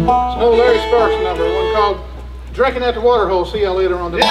It's an old Larry Sparks number, one called Drinking at the Waterhole. See y'all later on today.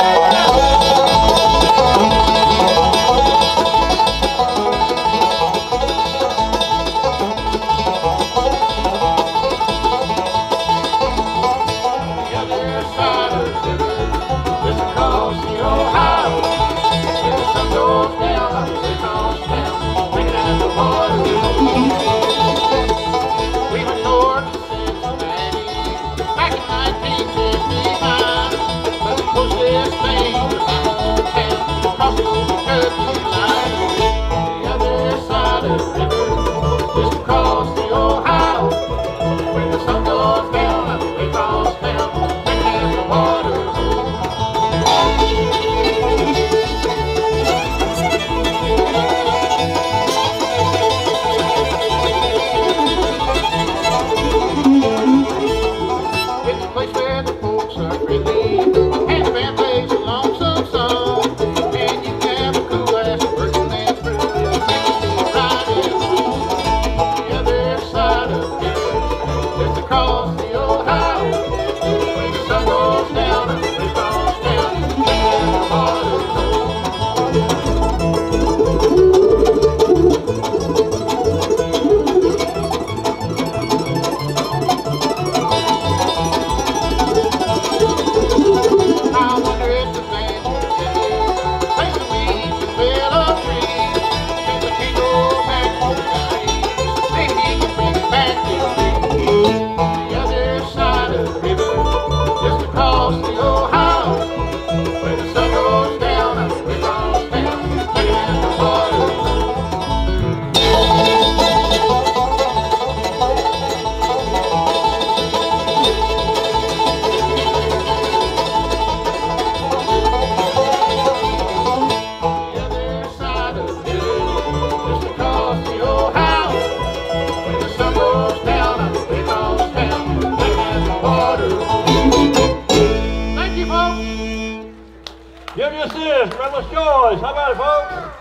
Give yourself, brothers' choice. How about it, folks?